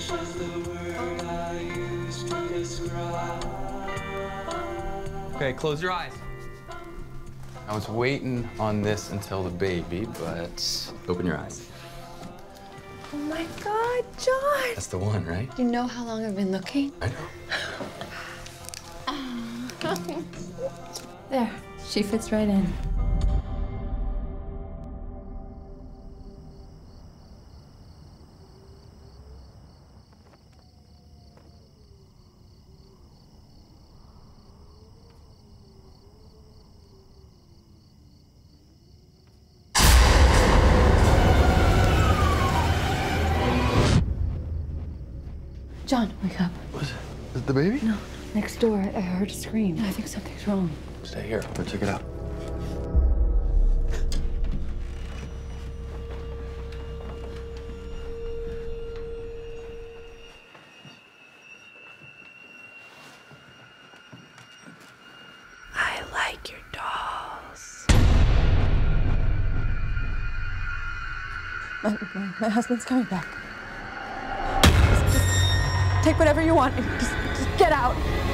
Foolish is the word I use to describe. Okay, close your eyes. I was waiting on this until the baby, but open your eyes. Oh my God, John! That's the one, right? You know how long I've been looking? I know. There, she fits right in. John, wake up. What is it? Is it the baby? No, next door, I heard a scream. I think something's wrong. Stay here, I'll go check it out. I like your dolls. My husband's coming back. Take whatever you want and just get out.